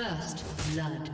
First blood.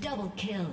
Double kill.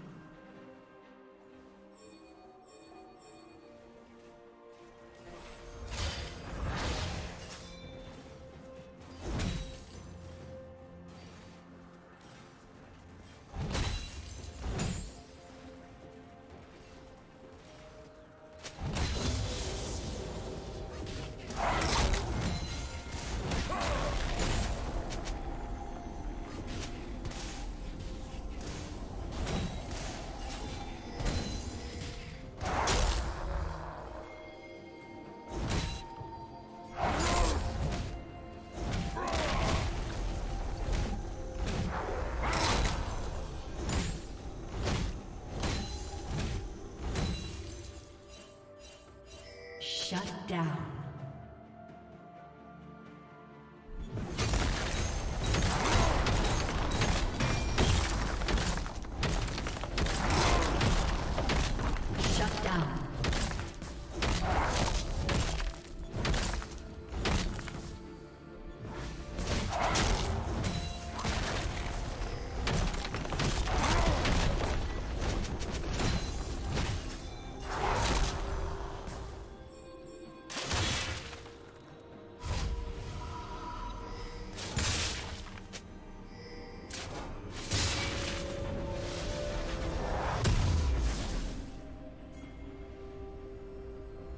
Shut down.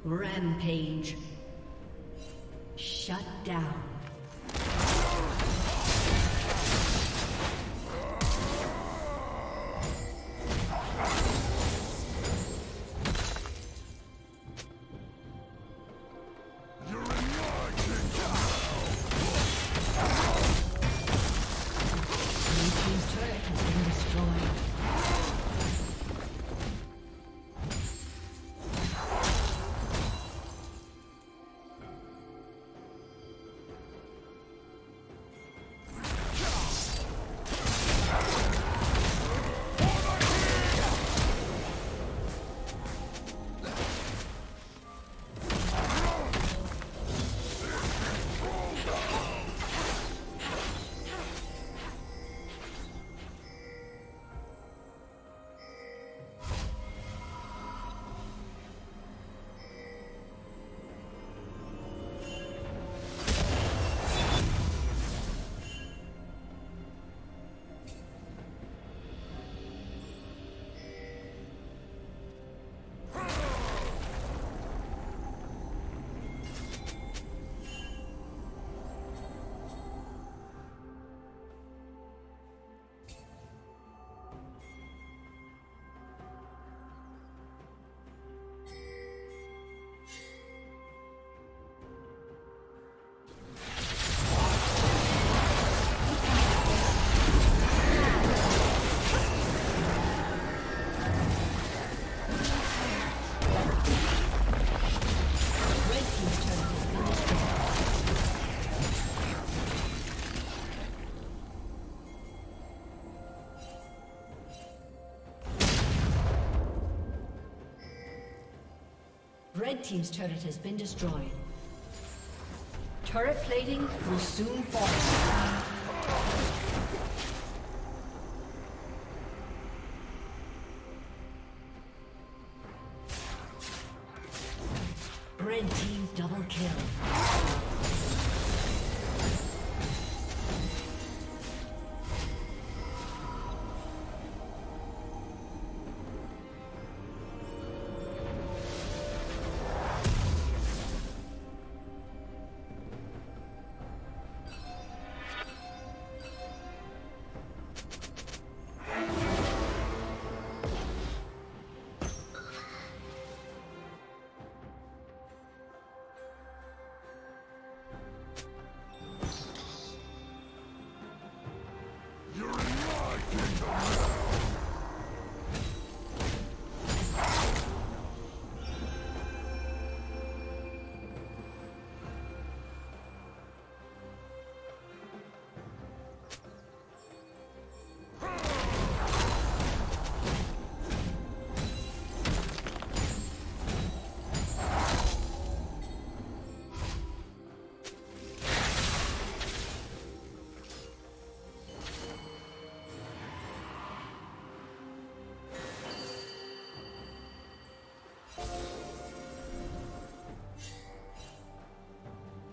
Rampage. Shut down. Red team's turret has been destroyed. Turret plating will soon fall. Red team double kill.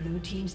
Blue team's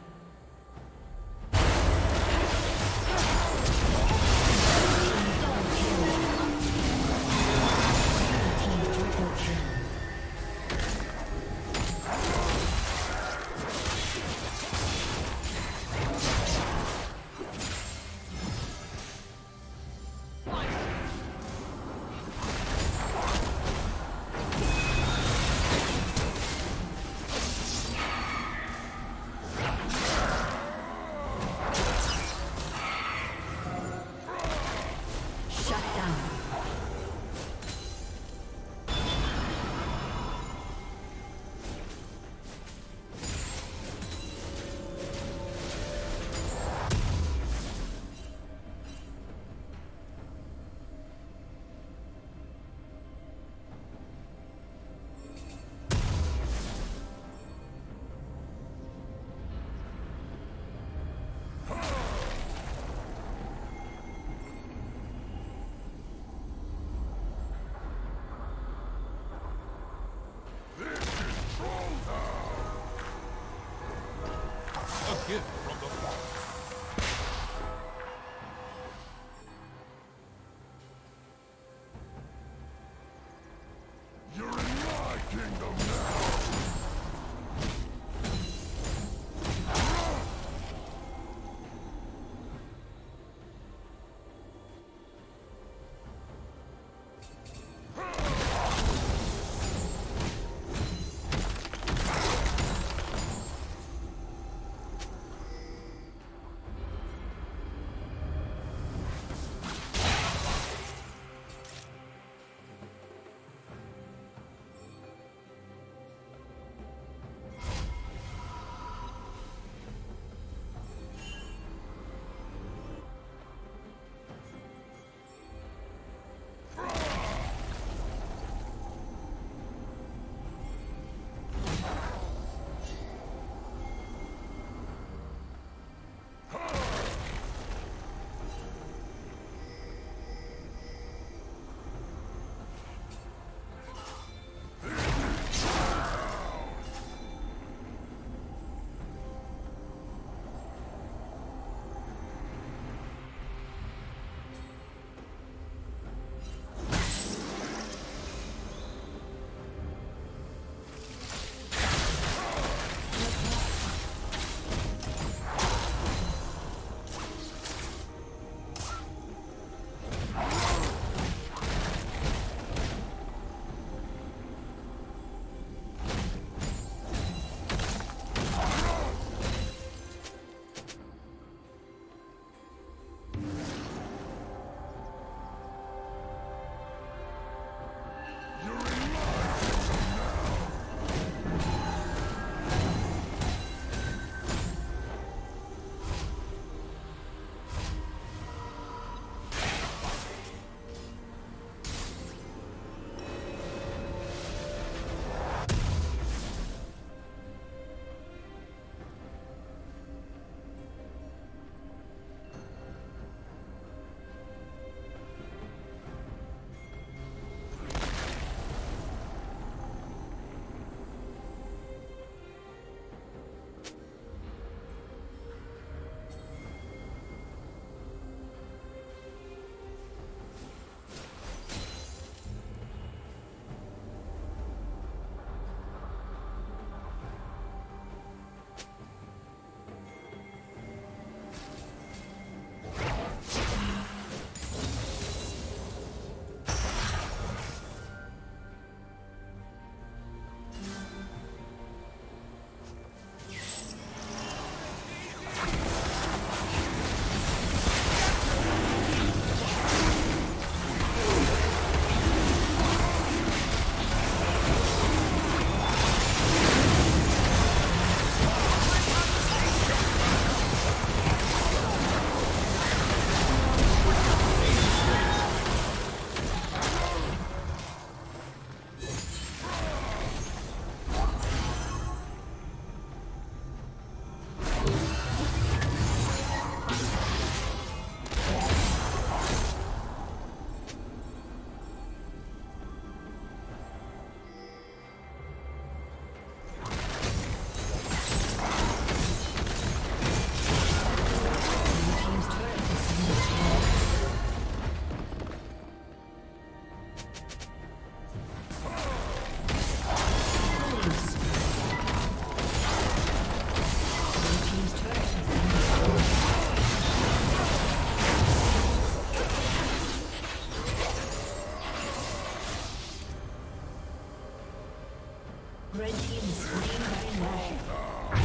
Red team is green by now.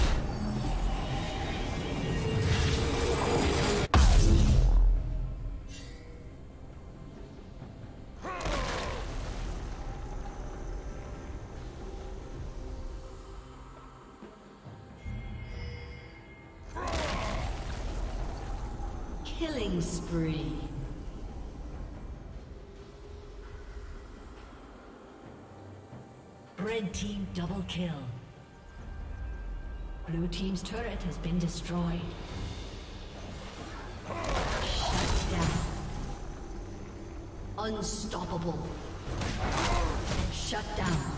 Killing spree. Red team double kill. Blue team's turret has been destroyed. Shut down. Unstoppable. Shut down.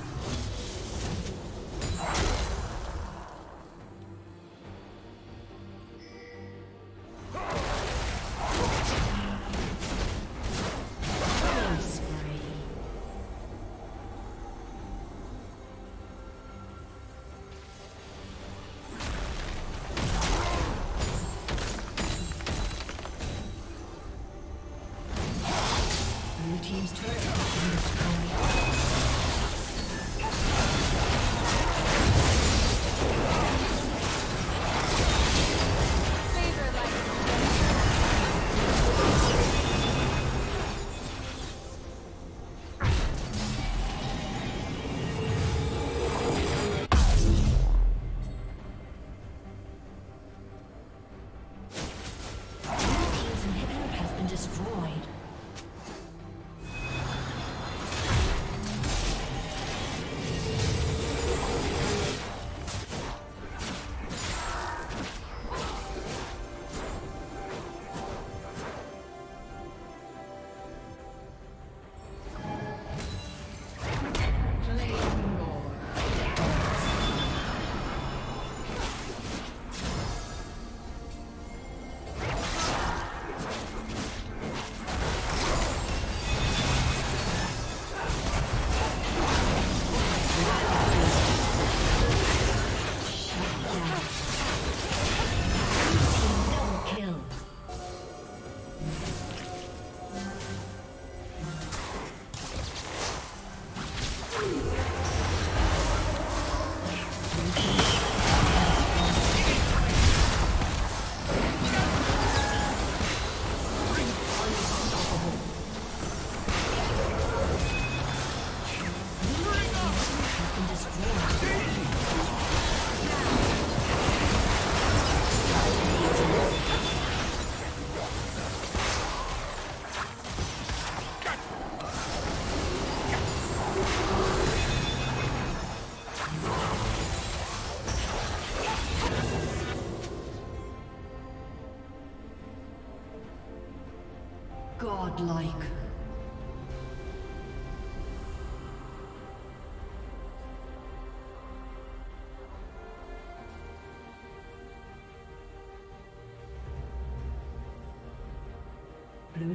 Godlike. Blue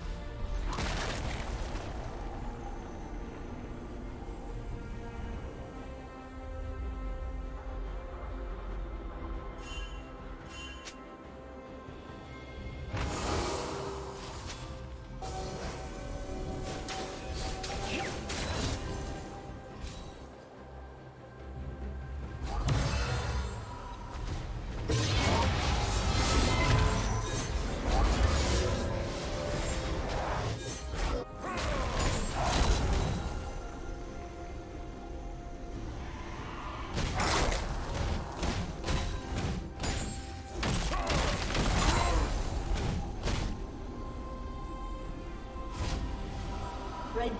Red